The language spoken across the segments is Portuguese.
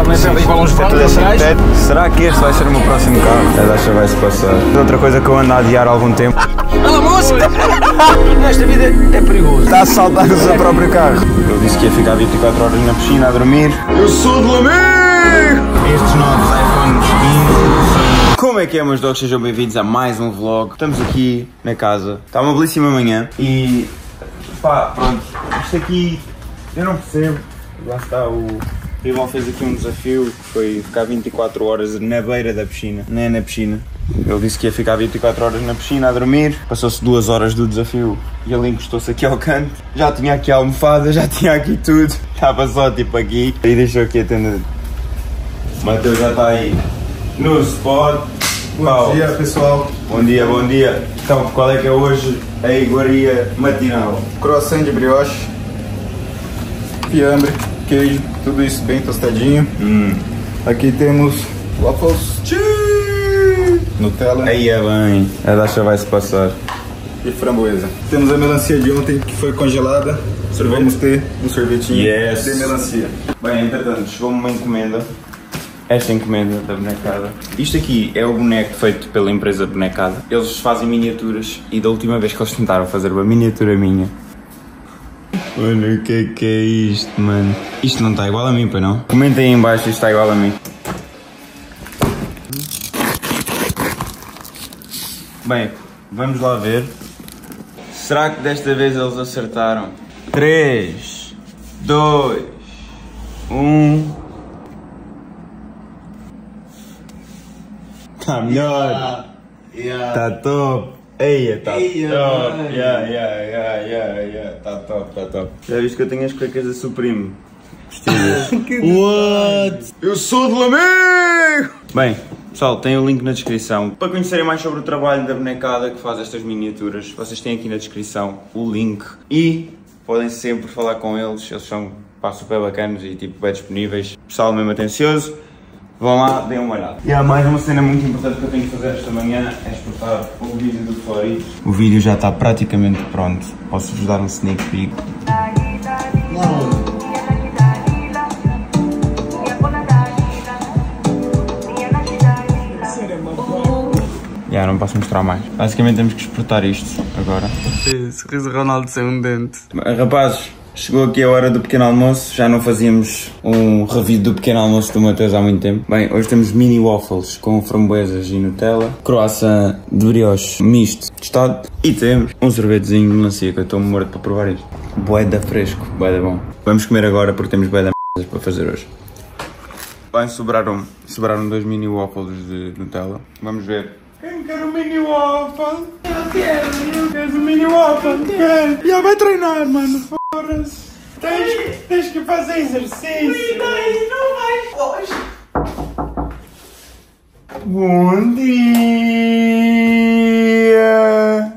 Será que este vai ser o meu próximo carro? A Dasha vai-se passar. Outra coisa que eu ando a adiar há algum tempo. Olha, moço! Nesta vida é perigoso. Está a saltar o seu próprio carro. Eu disse que ia ficar 24 horas na piscina a dormir. Eu sou do amigo! Estes novos iPhones 15 são... Como é que é, meus dogs? Sejam bem-vindos a mais um vlog. Estamos aqui na casa. Está uma belíssima manhã e... pá, pronto. Isto aqui... eu não percebo. Lá está o... o Rival fez aqui um desafio que foi ficar 24 horas na beira da piscina, não é na piscina. Ele disse que ia ficar 24 horas na piscina a dormir. Passou-se 2 horas do desafio e ele encostou-se aqui ao canto. Já tinha aqui a almofada, já tinha aqui tudo. Estava só tipo aqui e deixou aqui a tenda. O Mateus já está aí no spot. Bom dia, pessoal. Bom dia, bom dia. Então, qual é que é hoje a iguaria matinal? Croissant de brioche, fiambre, queijo, tudo isso bem tostadinho. Aqui temos waffles, Nutella. Aí é bem, a Dasha vai se passar. E framboesa. Temos a melancia de ontem que foi congelada. Sorvete. Vamos ter um sorvetinho de melancia. Bem, entretanto, chegou uma encomenda. Esta encomenda da Bonecada. Isto aqui é o boneco feito pela empresa Bonecada. Eles fazem miniaturas e da última vez que eles tentaram fazer uma miniatura minha. Olha o que é isto, mano. Isto não está igual a mim, pois não? Comentem aí em baixo se isto está igual a mim. Bem, vamos lá ver. Será que desta vez eles acertaram? 3, 2, 1... Está melhor! Está top! Eia, tá top! Tá top, tá top! Já viste que eu tenho as cuecas da Supreme? What? Eu sou do amigo! Bem, pessoal, tem o link na descrição. Para conhecerem mais sobre o trabalho da Bonecada que faz estas miniaturas, vocês têm aqui na descrição o link e podem sempre falar com eles. Eles são pá, super bacanos e tipo bem disponíveis. Pessoal mesmo atencioso. Vão lá, deem uma olhada. E há mais uma cena muito importante que eu tenho que fazer esta manhã, é exportar o vídeo do Floris. O vídeo já está praticamente pronto. Posso-vos dar um sneak peek? Já, não posso mostrar mais. Basicamente temos que exportar isto agora. Sorriso Ronaldo sem um dente. Rapazes, chegou aqui a hora do pequeno almoço. Já não fazíamos um review do pequeno almoço do Mateus há muito tempo. Bem, hoje temos mini waffles com framboesas e Nutella, croissant de brioche misto tostado e temos um sorvetezinho de melancia, que eu estou morto para provar isto. Boeda fresco, boeda bom. Vamos comer agora porque temos boeda merdas para fazer hoje. Bem, sobraram 2 mini waffles de Nutella. Vamos ver. Quem quer um mini waffle? Eu quero! Queres um mini waffle? Quero! Já vai treinar, mano! Tens que fazer exercício! Não vais hoje! Bom dia!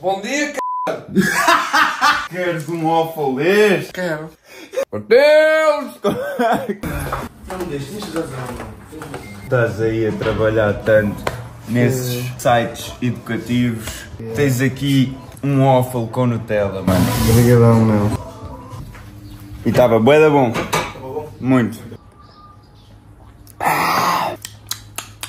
Bom dia, c****! Queres um waffle deste? Quero! Meu Deus! Não me deixes, deixas as aulas. Estás aí a trabalhar tanto nesses sites educativos. Tens aqui... um waffle com Nutella, mano. Obrigadão, meu. E estava bué bom. Muito.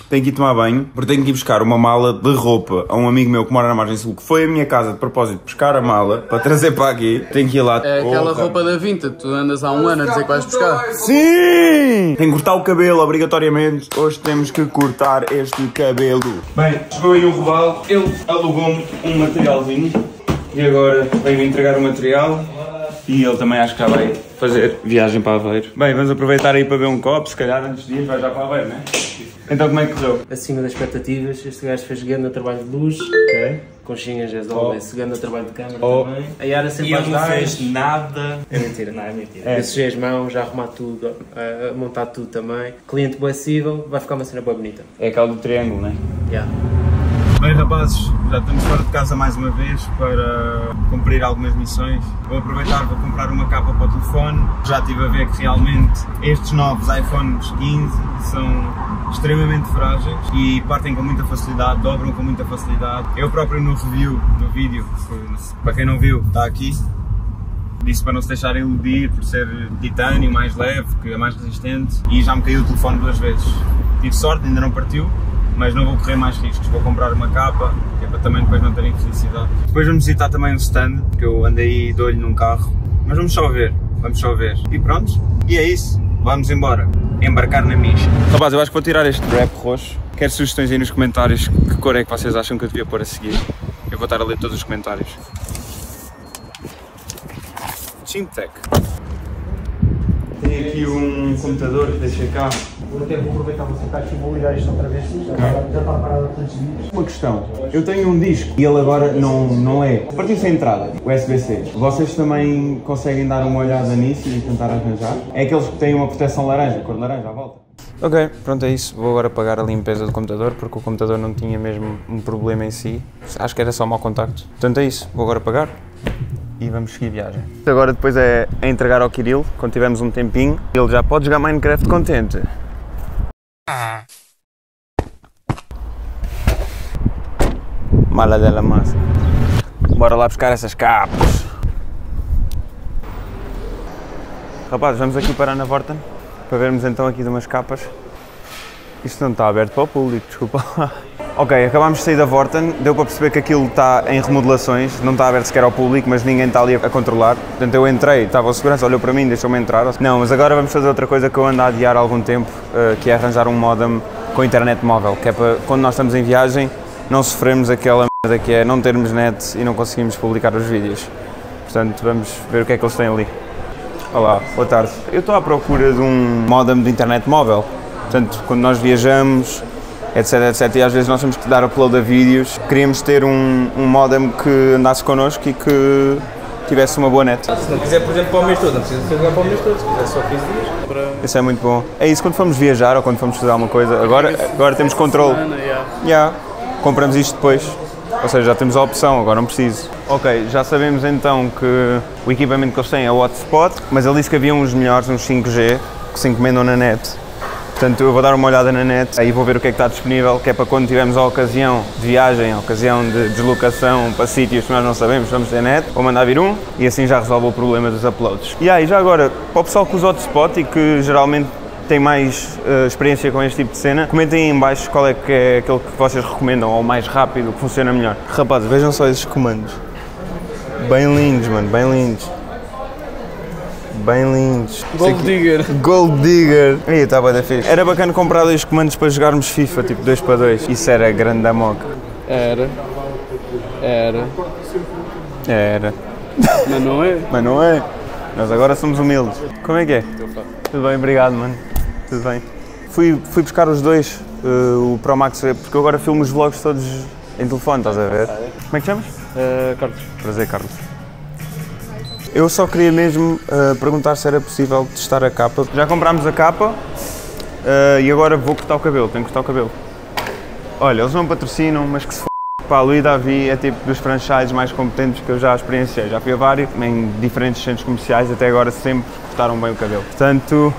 Tenho que ir tomar banho, porque tenho que ir buscar uma mala de roupa a um amigo meu que mora na Margem Sul, que foi à minha casa de propósito buscar a mala, para trazer para aqui. Tenho que ir lá. É aquela roupa da Vinted, tu andas há um ano a dizer que vais buscar. Sim! Tenho que cortar o cabelo, obrigatoriamente. Hoje temos que cortar este cabelo. Bem, chegou aí o Rubalo, ele alugou-me um materialzinho. E agora veio-me entregar o material. E ele também acho que já vai fazer viagem para Aveiro. Bem, vamos aproveitar aí para ver um copo, se calhar antes de ir vai já para Aveiro, não é? Então como é que correu? Acima das expectativas, este gajo fez grande trabalho de luz, conchinhas, esse grande trabalho de câmara também. A Yara sempre ajuda. Não fez nada. É mentira, não, é mentira. Eu sujei as mãos, já arrumar tudo, a montar tudo também. Cliente bem acessível, vai ficar uma cena bem bonita. É aquela do triângulo, não é? Yeah. Bem, rapazes, já estamos fora de casa mais uma vez para cumprir algumas missões. Vou aproveitar para comprar uma capa para o telefone. Já estive a ver que realmente estes novos iPhones 15 são extremamente frágeis e partem com muita facilidade, dobram com muita facilidade. Eu próprio no review do vídeo, para quem não viu, está aqui. Disse para não se deixar iludir por ser titânio, mais leve, que é mais resistente, e já me caiu o telefone 2 vezes. Tive sorte, ainda não partiu, mas não vou correr mais riscos, vou comprar uma capa, que é para também depois não ter infelicidade. Depois vamos visitar também o stand, que eu andei e dou-lhe num carro, mas vamos só ver. E pronto, e é isso, vamos embora, embarcar na Micha. Rapaz, eu acho que vou tirar este wrap roxo, quero sugestões aí nos comentários, que cor é que vocês acham que eu devia pôr a seguir, eu vou estar a ler todos os comentários. Chimtech. Tem aqui um computador que deixei cá. Vou até aproveitar você cá e vou ligar isto outra vez, já está parado há tantos dias. Uma questão, eu tenho um disco e ele agora não é. Partiu sem entrada, USB-C. Vocês também conseguem dar uma olhada nisso e tentar arranjar? É aqueles que têm uma proteção laranja, cor laranja à volta. Ok, pronto, é isso. Vou agora apagar a limpeza do computador, porque o computador não tinha mesmo um problema em si. Acho que era só mau contacto. Portanto é isso, vou agora apagar. E vamos seguir a viagem. Agora depois é a entregar ao Kirill, quando tivermos um tempinho, ele já pode jogar Minecraft contente. Mala dela massa. Bora lá buscar essas capas. Rapazes, vamos aqui parar na Worten, para vermos então aqui de umas capas. Isto não está aberto para o público, desculpa. Ok, acabámos de sair da Worten, deu para perceber que aquilo está em remodelações, não está aberto sequer ao público, mas ninguém está ali a controlar. Portanto, eu entrei, estava o segurança, olhou para mim, deixou-me entrar. Não, mas agora vamos fazer outra coisa que eu ando a adiar há algum tempo, que é arranjar um modem com internet móvel, que é para quando nós estamos em viagem, não sofremos aquela merda que é não termos net e não conseguimos publicar os vídeos. Portanto, vamos ver o que é que eles têm ali. Olá, boa tarde. Eu estou à procura de um modem de internet móvel, portanto, quando nós viajamos, etc, e às vezes nós temos que dar upload a vídeos, queríamos ter um modem que andasse connosco e que tivesse uma boa net. Se não quiser, por exemplo, para o mês todo, não precisa fazer para o mês todo, se quiser só 15 dias. Para... Isso é muito bom. É isso, quando formos viajar ou quando formos fazer alguma coisa, agora temos controle. Yeah. Compramos isto depois, ou seja, já temos a opção, agora não preciso. Ok, já sabemos então que o equipamento que eles têm é o hotspot, mas ele disse que havia uns melhores, uns 5G, que se encomendam na net. Portanto, eu vou dar uma olhada na net e vou ver o que é que está disponível, que é para quando tivermos a ocasião de viagem, a ocasião de deslocação para sítios que nós não sabemos, vamos ter net, vou mandar vir um e assim já resolve o problema dos uploads. E já agora, para o pessoal que usa hotspot e que geralmente tem mais experiência com este tipo de cena, comentem aí em baixo qual é que é aquele que vocês recomendam, ou mais rápido, que funciona melhor. Rapazes, vejam só esses comandos. Bem lindos, mano, bem lindos. Bem lindos. Gold Digger. Gold Digger. Aí estava da fixe. Era bacana comprar dois comandos para jogarmos FIFA, tipo 2x2. Isso era grande da moca. Era. Mas não é. Nós agora somos humildes. Como é que é? Tudo bem, obrigado, mano. Tudo bem. Fui buscar os dois, o Pro Max, porque eu agora filmo os vlogs todos em telefone, estás a ver? Como é que chamas? Carlos. Prazer, Carlos. Eu só queria mesmo perguntar se era possível testar a capa. Já comprámos a capa e agora vou cortar o cabelo, tenho que cortar o cabelo. Olha, eles não patrocinam, mas que se f***. Pá, o Louis-David é tipo dos franchises mais competentes que eu já experienciei. Já fui a vários, em diferentes centros comerciais, até agora sempre cortaram bem o cabelo. Portanto,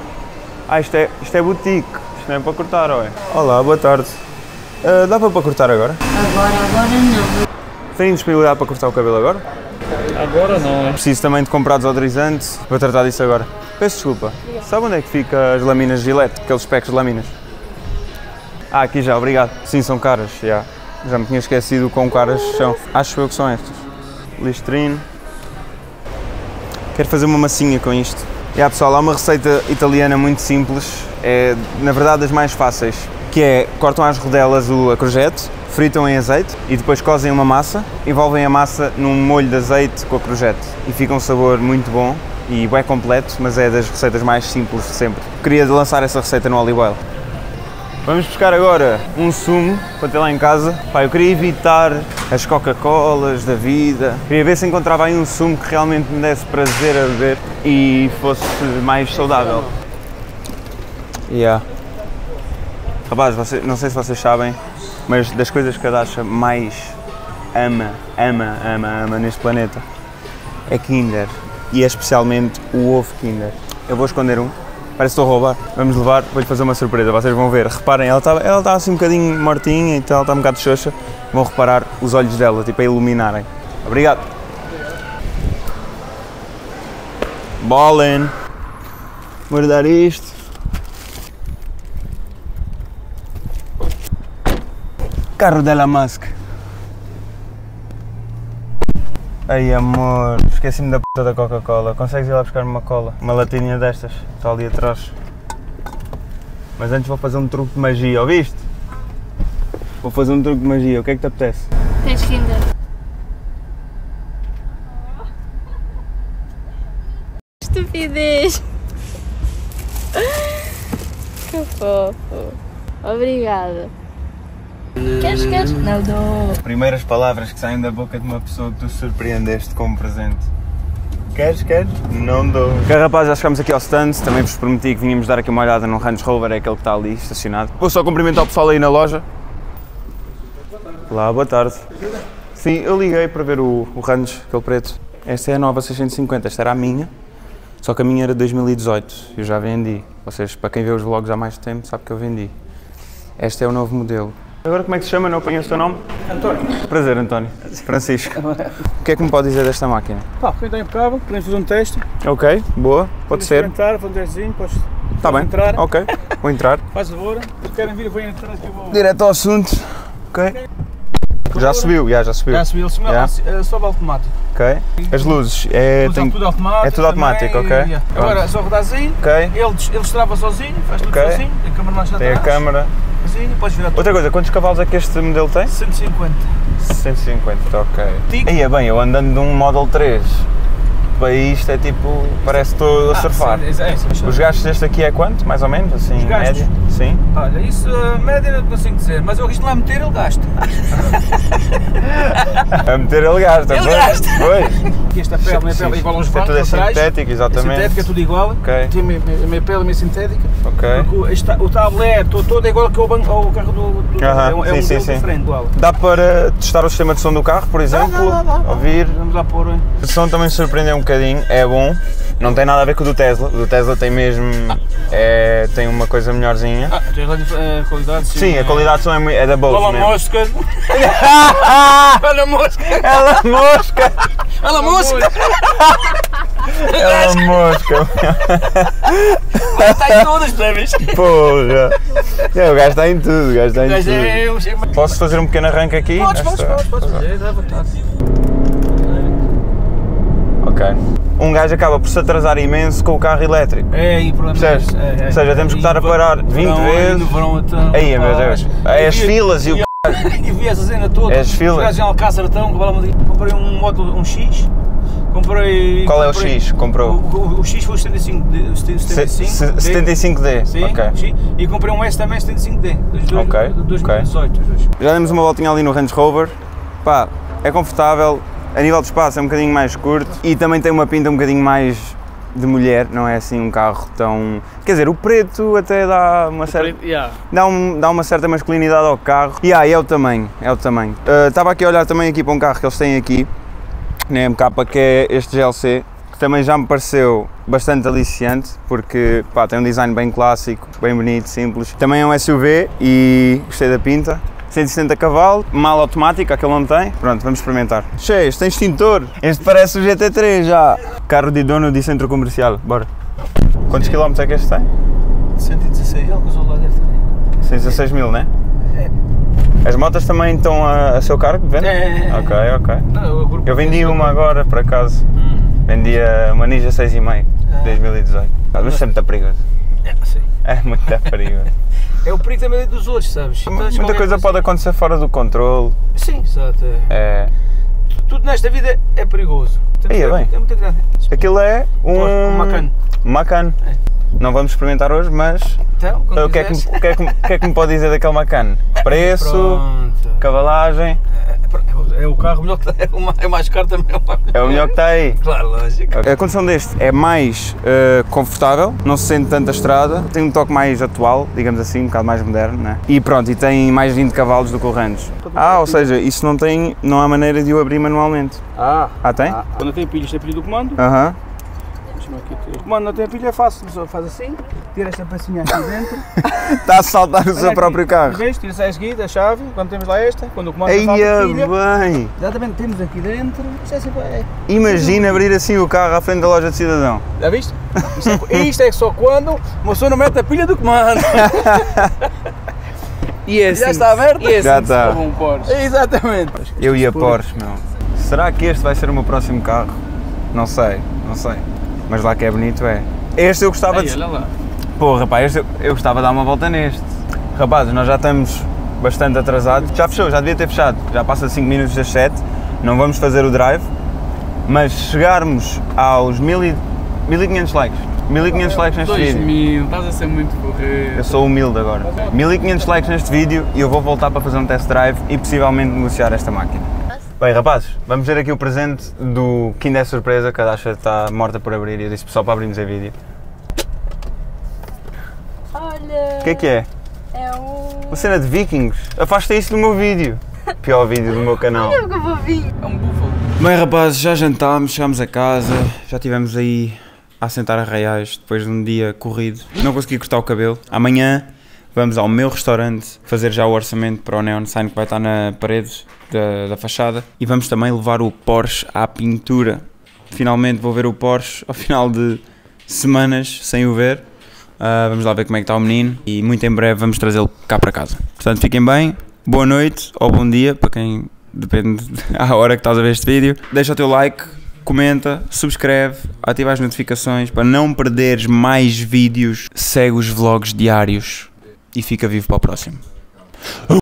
isto é boutique, isto não é para cortar, ou é? Olá, boa tarde. Dava para cortar agora? Agora não. Tem disponibilidade para cortar o cabelo agora? Agora não, é? Preciso também de comprar desodorizante, vou tratar disso agora. Peço desculpa, sabe onde é que fica as lâminas Gillette, aqueles packs de lâminas? Ah, aqui já, obrigado. Sim, são caras, já me tinha esquecido quão caras são. Acho eu que são estas. Listerine. Quero fazer uma massinha com isto. Pessoal, há uma receita italiana muito simples, é na verdade das mais fáceis, que é, cortam às rodelas a courgette, fritam em azeite e depois cozem uma massa, envolvem a massa num molho de azeite com a courgette e fica um sabor muito bom e bem completo, mas é das receitas mais simples de sempre. Queria lançar essa receita no olive oil. Vamos buscar agora um sumo para ter lá em casa. Pá, eu queria evitar as Coca-Colas da vida, queria ver se encontrava aí um sumo que realmente me desse prazer a beber e fosse mais saudável. Rapaz, não sei se vocês sabem, mas das coisas que a Dasha mais ama neste planeta é Kinder, e é especialmente o ovo Kinder. Eu vou esconder um, parece que estou a roubar. Vamos levar, vou-lhe fazer uma surpresa, vocês vão ver. Reparem, ela está assim um bocadinho mortinha, então ela está um bocado xoxa. Vão reparar os olhos dela, tipo, a iluminarem. Obrigado. Ballen. Guardar isto. Carro de la Musk. Ai amor, esqueci-me da puta da Coca-Cola. Consegues ir lá buscar uma cola? Uma latinha destas, está ali atrás. Mas antes vou fazer um truque de magia, ouviste? Vou fazer um truque de magia, o que é que te apetece? Tens Kinder. Estupidez! Que fofo! Obrigada! Queres? Não dou! Primeiras palavras que saem da boca de uma pessoa que tu surpreendeste como presente. Queres? Não dou. Ok, rapaz, já chegámos aqui ao stand, também vos prometi que vinhamos dar aqui uma olhada num Range Rover, é aquele que está ali estacionado. Vou só cumprimentar o pessoal aí na loja. Olá, boa tarde. Sim, eu liguei para ver o Range, aquele preto. Esta é a nova 650, esta era a minha, só que a minha era 2018, eu já vendi. Vocês, para quem vê os vlogs há mais tempo, sabe que eu vendi. Este é o novo modelo. Agora como é que se chama? Não conheço o teu nome? António. Prazer, António. Francisco. O que é que me pode dizer desta máquina? Pá, foi impecável, podemos fazer um teste. Ok, boa, pode ser. Podes entrar, fazer um testezinho, podes entrar. Ok, vou entrar. Faz favor, se querem vir, vou entrar aqui. Direto ao assunto. Ok. Já subiu, já subiu. Já subiu, sobe automático. Ok. As luzes, é tudo automático, ok. Agora, só rodazinho, ele destrava sozinho, faz tudo sozinho, a câmera mais atrás. Tem a câmera. Outra coisa, quantos cavalos é que este modelo tem? 150. 150, ok. Aí é bem, eu andando de um Model 3, para isto é tipo, parece que estou a surfar. Sim. Os gastos deste aqui é quanto, mais ou menos, assim, média? Sim. Olha, isso média não consigo dizer, mas eu arrisco lá a meter, ele gasta. A meter ele gasta, pois. Aqui esta pele, minha pele é igual aos bancos atrás. É tudo sintético, exatamente. Sintética, é tudo igual. Okay. Tem a minha pele é meio sintética. Okay. Porque o tabuleiro todo é igual que ao carro do é um modelo diferente. Dá para testar o sistema de som do carro, por exemplo? Dá. Ouvir. Vamos lá pôr. O som também surpreendeu um bocadinho, é bom. Não tem nada a ver com o do Tesla. O do Tesla tem mesmo, tem uma coisa melhorzinha. Tem a qualidade, sim. Sim, a qualidade de som é da Bose mesmo. Ela mosca! Está em todas, percebes? Porra! O gajo está em tudo, Posso fazer um pequeno arranque aqui? Podes fazer, dá vontade. Ok. Um gajo acaba por se atrasar imenso com o carro elétrico. Ou seja, temos que estar a parar 20 vezes. Aí, meu Deus. As filas e o c******. E vi essa cena toda. As filas. Os gajos em Alcácer estão, comprei um módulo, um X. Qual é o X? Comprou? O X foi o 75D. Sim, okay. E comprei um S também 75D, de 2018. Okay. Já demos uma voltinha ali no Range Rover. Pá, é confortável, a nível de espaço é um bocadinho mais curto e também tem uma pinta um bocadinho mais de mulher, não é assim um carro tão... Quer dizer, o preto até dá uma certa... Dá uma certa masculinidade ao carro. E é o tamanho, Estava aqui a olhar também aqui para um carro que eles têm aqui. Na MK, que é este GLC, que também já me pareceu bastante aliciante, porque pá, tem um design bem clássico, bem bonito, simples. Também é um SUV e gostei da pinta. 170 cavalos, mal automático, aquele não tem. Pronto, vamos experimentar. Cheios, tem extintor. Este parece o GT3 já. Carro de dono de centro comercial, bora. Quantos quilómetros é que este tem? 116, algo lá deve ter. 116 mil, não é? As motas também estão a seu cargo, vende? Ok. Não, eu vendi uma agora, por acaso. Vendi uma Ninja 6,5, 2018. Mas é muito perigoso. Sim. É muito perigoso. É o perigo também dos outros, sabes? Muita coisa pode acontecer fora do controle. Sim, exato. Tudo nesta vida é perigoso. Aí é bem. É muito grande. Aquilo é um... Macan. Não vamos experimentar hoje, mas então, o que é que me pode dizer daquele Macan? Preço, cavalagem... É o carro melhor que está, é o mais caro também. É o melhor que está aí. Claro, lógico. A condição deste é mais confortável, não se sente tanta estrada, tem um toque mais atual, digamos assim, um bocado mais moderno, né? E pronto, e tem mais 20 cavalos do que o Range. Ou seja, isso não tem, não há maneira de o abrir manualmente. Tem? Quando tem pilhas do comando. Deixa-me aqui tirar. Mano, não tem pilha, é fácil. Só faz assim, tira esta pecinha aqui dentro. Está a saltar o seu aqui, próprio carro. Vês, tiras a esguida, a chave, quando temos lá esta, quando o comando salta a pilha. Bem. Exatamente, temos aqui dentro. Isto é assim, é. Imagina abrir assim o carro à frente da loja de cidadão. Já viste? Isto é só quando uma pessoa não mete a pilha do comando. E assim, já está aberto? E assim já está. Um Porsche. Exatamente. Eu e a Porsche, meu. Será que este vai ser o meu próximo carro? Não sei, não sei. Mas lá que é bonito é. Este eu gostava. Ei, de... olha lá. Pô, rapaz, este eu gostava de dar uma volta neste. Rapazes, nós já estamos bastante atrasados. Já fechou, já devia ter fechado. Já passa 5 minutos das 7. Não vamos fazer o drive. Mas chegarmos aos 1500 likes. 1500 likes neste 2000, vídeo. Estás a ser muito correto. Eu sou humilde agora. 1500 likes neste vídeo e eu vou voltar para fazer um test drive e possivelmente negociar esta máquina. Bem, rapazes, vamos ver aqui o presente do Kinder Surpresa, que a Dasha está morta por abrir e eu disse só para abrirmos em vídeo. Olha! O que é? É um... uma cena de Vikings. Afasta isso do meu vídeo. Pior vídeo do meu canal. Olha o que eu vou vir. É um búfalo. Bem, rapazes, já jantámos, chegámos a casa, já tivemos aí... a assentar arraiais depois de um dia corrido. Não consegui cortar o cabelo. Amanhã vamos ao meu restaurante fazer já o orçamento para o neon sign que vai estar na parede da fachada. E vamos também levar o Porsche à pintura. Finalmente vou ver o Porsche ao final de semanas sem o ver. Vamos lá ver como é que está o menino e muito em breve vamos trazê-lo cá para casa. Portanto, fiquem bem, boa noite ou bom dia, para quem depende da hora que estás a ver este vídeo. Deixa o teu like, comenta, subscreve, ativa as notificações para não perderes mais vídeos, segue os vlogs diários e fica vivo para o próximo.